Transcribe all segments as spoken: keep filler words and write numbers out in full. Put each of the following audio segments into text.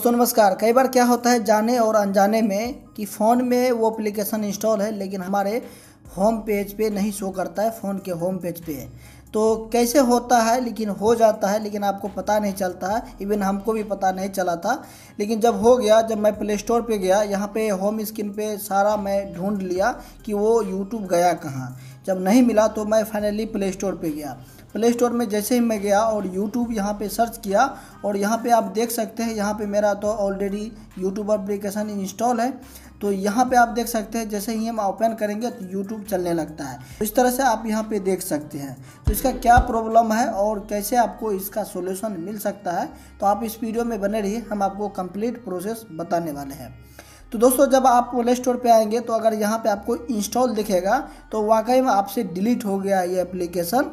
दोस्तों नमस्कार। कई बार क्या होता है जाने और अनजाने में कि फ़ोन में वो एप्लीकेशन इंस्टॉल है लेकिन हमारे होम पेज पे नहीं शो करता है, फ़ोन के होम पेज पे है। तो कैसे होता है लेकिन हो जाता है, लेकिन आपको पता नहीं चलता है। इवन हमको भी पता नहीं चला था, लेकिन जब हो गया, जब मैं प्ले स्टोर पर गया, यहाँ पे होम स्क्रीन पे सारा मैं ढूंढ लिया कि वो यूट्यूब गया कहाँ। जब नहीं मिला तो मैं फाइनली प्ले स्टोर पे गया। प्ले स्टोर में जैसे ही मैं गया और यूट्यूब यहाँ पे सर्च किया, और यहाँ पे आप देख सकते हैं, यहाँ पे मेरा तो ऑलरेडी यूट्यूब एप्लीकेशन इंस्टॉल है। तो यहाँ पे आप देख सकते हैं जैसे ही हम ओपन करेंगे तो यूट्यूब चलने लगता है। तो इस तरह से आप यहाँ पे देख सकते हैं। तो इसका क्या प्रॉब्लम है और कैसे आपको इसका सॉल्यूशन मिल सकता है, तो आप इस वीडियो में बने रहिए, हम आपको कंप्लीट प्रोसेस बताने वाले हैं। तो दोस्तों जब आप प्ले स्टोर पे आएंगे तो अगर यहाँ पे आपको इंस्टॉल दिखेगा तो वाकई में आपसे डिलीट हो गया ये एप्लीकेशन,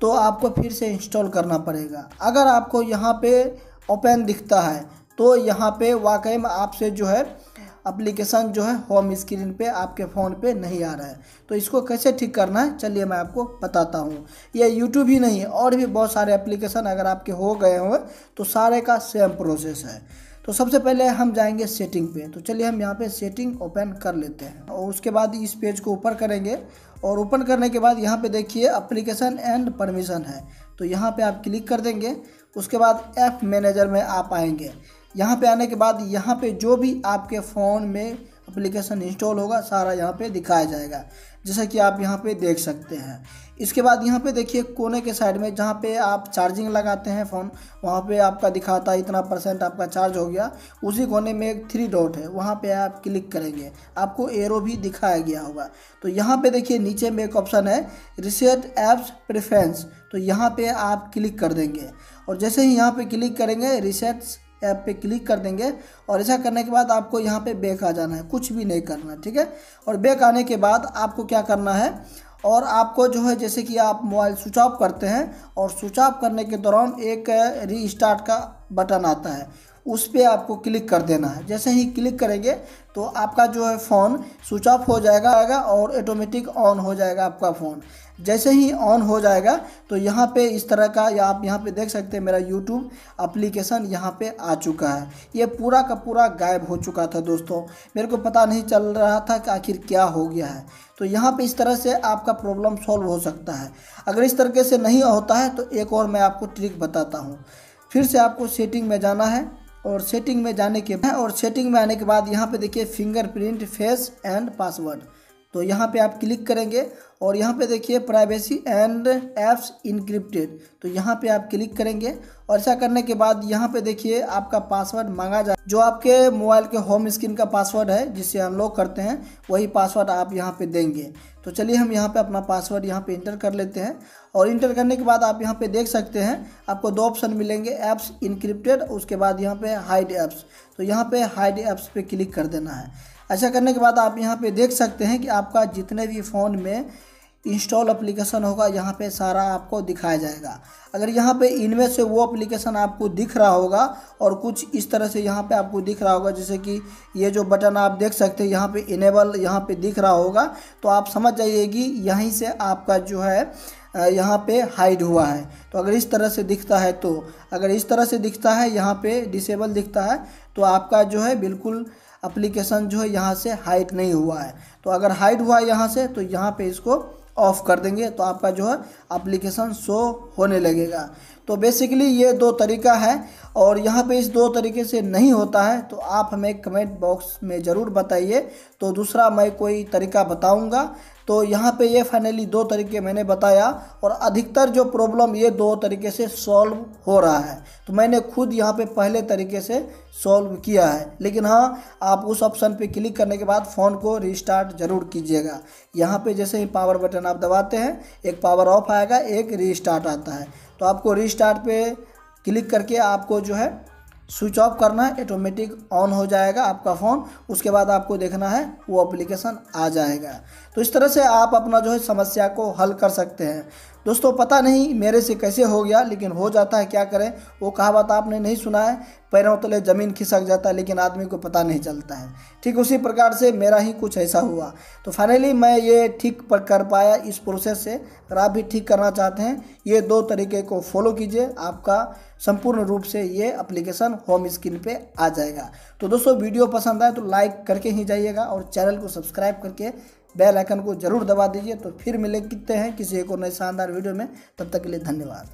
तो आपको फिर से इंस्टॉल करना पड़ेगा। अगर आपको यहाँ पे ओपन दिखता है तो यहाँ पे वाकई में आपसे जो है एप्लीकेशन जो है होम स्क्रीन पे आपके फ़ोन पे नहीं आ रहा है। तो इसको कैसे ठीक करना है चलिए मैं आपको बताता हूँ। ये यूट्यूब ही नहीं है, और भी बहुत सारे एप्लीकेशन अगर आपके हो गए हों तो सारे का सेम प्रोसेस है। तो सबसे पहले हम जाएंगे सेटिंग पे। तो चलिए हम यहाँ पे सेटिंग ओपन कर लेते हैं, और उसके बाद इस पेज को ऊपर करेंगे, और ओपन करने के बाद यहाँ पे देखिए एप्लीकेशन एंड परमिशन है, तो यहाँ पे आप क्लिक कर देंगे। उसके बाद ऐप मैनेजर में आप आएंगे। यहाँ पे आने के बाद यहाँ पे जो भी आपके फ़ोन में एप्लीकेशन इंस्टॉल होगा सारा यहाँ पे दिखाया जाएगा, जैसा कि आप यहाँ पे देख सकते हैं। इसके बाद यहाँ पे देखिए कोने के साइड में जहाँ पे आप चार्जिंग लगाते हैं फ़ोन, वहाँ पे आपका दिखाता है इतना परसेंट आपका चार्ज हो गया। उसी कोने में एक थ्री डॉट है, वहाँ पे आप क्लिक करेंगे, आपको एरो भी दिखाया गया होगा। तो यहाँ पे देखिए नीचे में एक ऑप्शन है रिसेट ऐप्स प्रेफरेंस, तो यहाँ पर आप क्लिक कर देंगे, और जैसे ही यहाँ पर क्लिक करेंगे रिसेट ऐप पे क्लिक कर देंगे। और ऐसा करने के बाद आपको यहाँ पे बैक आ जाना है, कुछ भी नहीं करना है, ठीक है। और बैक आने के बाद आपको क्या करना है, और आपको जो है जैसे कि आप मोबाइल स्विच ऑफ करते हैं, और स्विच ऑफ करने के दौरान एक रीस्टार्ट का बटन आता है, उस पर आपको क्लिक कर देना है। जैसे ही क्लिक करेंगे तो आपका जो है फ़ोन स्विच ऑफ हो जाएगा और ऑटोमेटिक ऑन हो जाएगा आपका फ़ोन। जैसे ही ऑन हो जाएगा तो यहाँ पे इस तरह का, या आप यहाँ पे देख सकते हैं मेरा यूट्यूब एप्लीकेशन यहाँ पे आ चुका है। ये पूरा का पूरा गायब हो चुका था दोस्तों, मेरे को पता नहीं चल रहा था कि आखिर क्या हो गया है। तो यहाँ पे इस तरह से आपका प्रॉब्लम सॉल्व हो सकता है। अगर इस तरीके से नहीं होता है तो एक और मैं आपको ट्रिक बताता हूँ। फिर से आपको सेटिंग में जाना है, और सेटिंग में जाने के बाद और सेटिंग में आने के बाद यहाँ पे देखिए फिंगरप्रिंट फेस एंड पासवर्ड, तो यहाँ पे आप क्लिक करेंगे, और यहाँ पे देखिए प्राइवेसी एंड ऐप्स इनक्रिप्टेड, तो यहाँ पे आप क्लिक करेंगे। और ऐसा करने के बाद यहाँ पे देखिए आपका पासवर्ड मांगा जाए, जो आपके मोबाइल के होम स्क्रीन का पासवर्ड है जिससे अनलॉक करते हैं, वही पासवर्ड आप यहाँ पे देंगे। तो चलिए हम यहाँ पे अपना पासवर्ड यहाँ पे इंटर कर लेते हैं, और इंटर करने के बाद आप यहाँ पे देख सकते हैं आपको दो ऑप्शन मिलेंगे, ऐप्स इनक्रिप्टेड, उसके बाद यहाँ पे हाइड ऐप्स, तो यहाँ पे हाइड ऐप्स पे क्लिक कर देना है। ऐसा करने के बाद आप यहाँ पे देख सकते हैं कि आपका जितने भी फ़ोन में इंस्टॉल एप्लीकेशन होगा यहाँ पे सारा आपको दिखाया जाएगा। अगर यहाँ पे इनमें से वो एप्लीकेशन आपको दिख रहा होगा, और कुछ इस तरह से यहाँ पे आपको दिख रहा होगा, जैसे कि ये जो बटन आप देख सकते हैं यहाँ पे इनेबल यहाँ पे दिख रहा होगा, तो आप समझ जाइए कि यहीं से आपका जो है यहाँ पे हाइड हुआ है। तो अगर इस तरह से दिखता है, तो अगर इस तरह से दिखता है यहाँ पे डिसेबल दिखता है, तो आपका जो है बिल्कुल एप्लीकेशन जो है यहाँ से हाइड नहीं हुआ है। तो अगर हाइड हुआ है यहाँ से तो यहाँ पे इसको ऑफ़ कर देंगे, तो आपका जो है एप्लीकेशन शो होने लगेगा। तो बेसिकली ये दो तरीका है, और यहाँ पे इस दो तरीके से नहीं होता है तो आप हमें कमेंट बॉक्स में ज़रूर बताइए, तो दूसरा मैं कोई तरीका बताऊँगा। तो यहाँ पे ये फाइनली दो तरीके मैंने बताया, और अधिकतर जो प्रॉब्लम ये दो तरीके से सॉल्व हो रहा है। तो मैंने खुद यहाँ पे पहले तरीके से सॉल्व किया है, लेकिन हाँ आप उस ऑप्शन पे क्लिक करने के बाद फ़ोन को रीस्टार्ट ज़रूर कीजिएगा। यहाँ पे जैसे ही पावर बटन आप दबाते हैं एक पावर ऑफ आएगा, एक रीस्टार्ट आता है। तो आपको रीस्टार्ट पे क्लिक करके आपको जो है स्विच ऑफ करना है, ऑटोमेटिक ऑन हो जाएगा आपका फ़ोन। उसके बाद आपको देखना है वो एप्लीकेशन आ जाएगा। तो इस तरह से आप अपना जो है समस्या को हल कर सकते हैं। दोस्तों पता नहीं मेरे से कैसे हो गया, लेकिन हो जाता है, क्या करें। वो कहावत आपने नहीं सुना है, पैरों तले ज़मीन खिसक जाता है लेकिन आदमी को पता नहीं चलता है। ठीक उसी प्रकार से मेरा ही कुछ ऐसा हुआ। तो फाइनली मैं ये ठीक पर कर पाया इस प्रोसेस से। अगर आप भी ठीक करना चाहते हैं ये दो तरीके को फॉलो कीजिए, आपका संपूर्ण रूप से ये एप्लीकेशन होम स्क्रीन पे आ जाएगा। तो दोस्तों वीडियो पसंद आए तो लाइक करके ही जाइएगा और चैनल को सब्सक्राइब करके बेल आइकन को जरूर दबा दीजिए। तो फिर मिलते हैं किसी एक और नए शानदार वीडियो में, तब तक के लिए धन्यवाद।